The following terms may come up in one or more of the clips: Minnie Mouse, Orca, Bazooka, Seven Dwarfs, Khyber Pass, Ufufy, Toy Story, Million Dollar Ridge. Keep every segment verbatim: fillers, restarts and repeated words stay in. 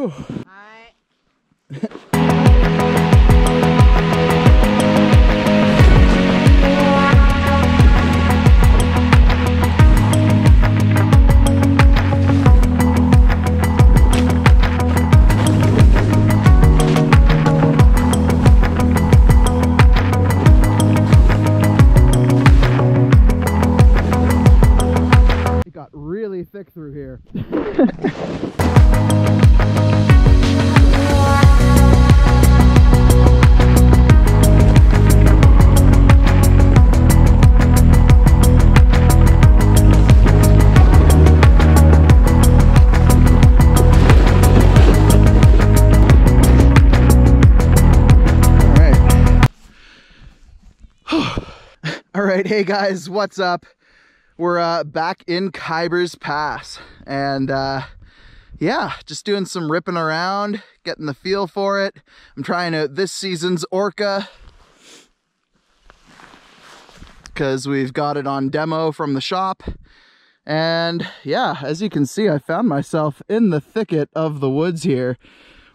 Whew. Really thick through here. All right. All right, hey guys, what's up? We're uh, back in Khyber Pass, and uh, yeah, just doing some ripping around, getting the feel for it. I'm trying out this season's Orca because we've got it on demo from the shop. And yeah, as you can see, I found myself in the thicket of the woods here.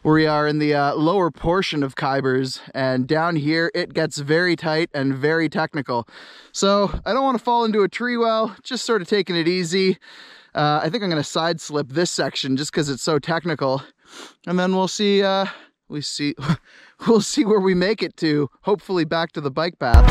We are in the uh, lower portion of Khyber's, and down here it gets very tight and very technical. So I don't want to fall into a tree well, just sort of taking it easy. Uh, I think I'm going to side slip this section just because it's so technical, and then we'll see. Uh, we see, we'll see where we make it to. Hopefully, back to the bike path.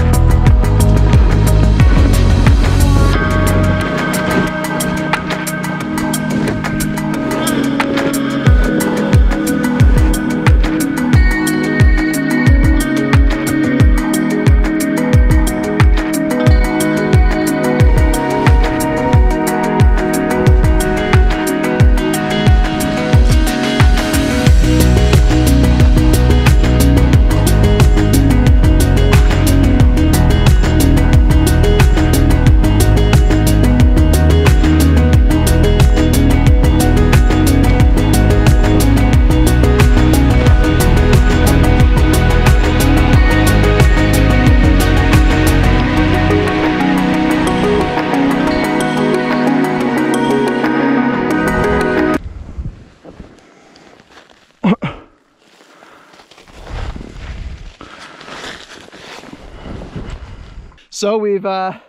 So we've uh,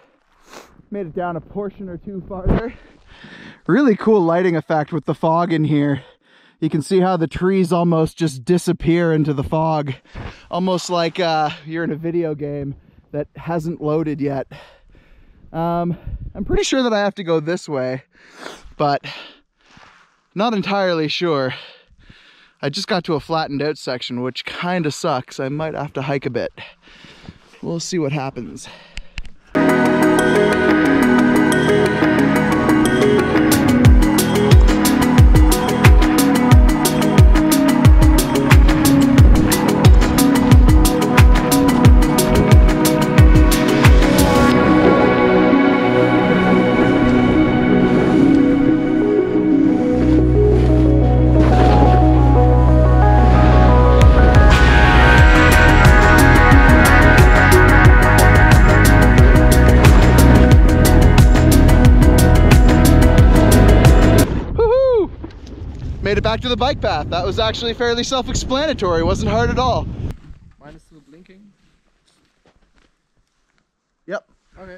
made it down a portion or two farther. Really cool lighting effect with the fog in here. You can see how the trees almost just disappear into the fog. Almost like uh, you're in a video game that hasn't loaded yet. Um, I'm pretty sure that I have to go this way, but not entirely sure. I just got to a flattened out section, which kind of sucks. I might have to hike a bit. We'll see what happens. Made it back to the bike path. That was actually fairly self-explanatory. It wasn't hard at all. Mine is still blinking. Yep. Okay.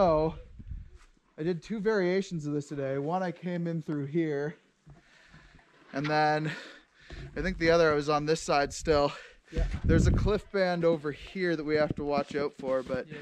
So I did two variations of this today. One I came in through here, and then I think the other I was on this side still. Yeah. There's a cliff band over here that we have to watch out for, but yeah.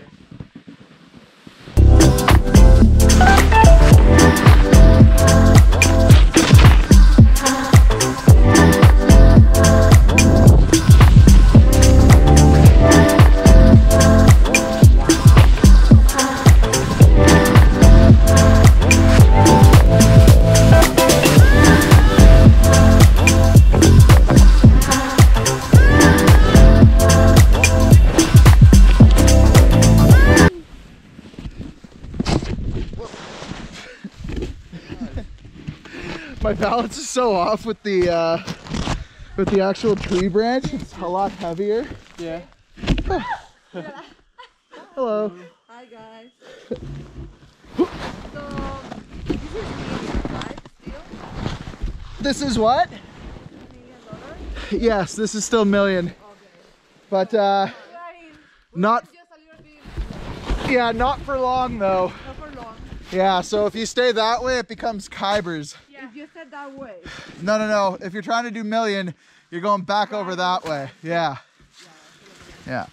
My balance is so off with the uh, with the actual tree branch. It's a lot heavier. Yeah. Yeah. Hello. Hi guys. So this is medium size still. This is what? million dollars? Yes, this is still million. Okay. But uh, not. Yeah, not for long though. Not for long. Yeah. So if you stay that way, it becomes Khyber's. You said that way. No, no, no. If you're trying to do million, you're going back over that way. Yeah. Yeah.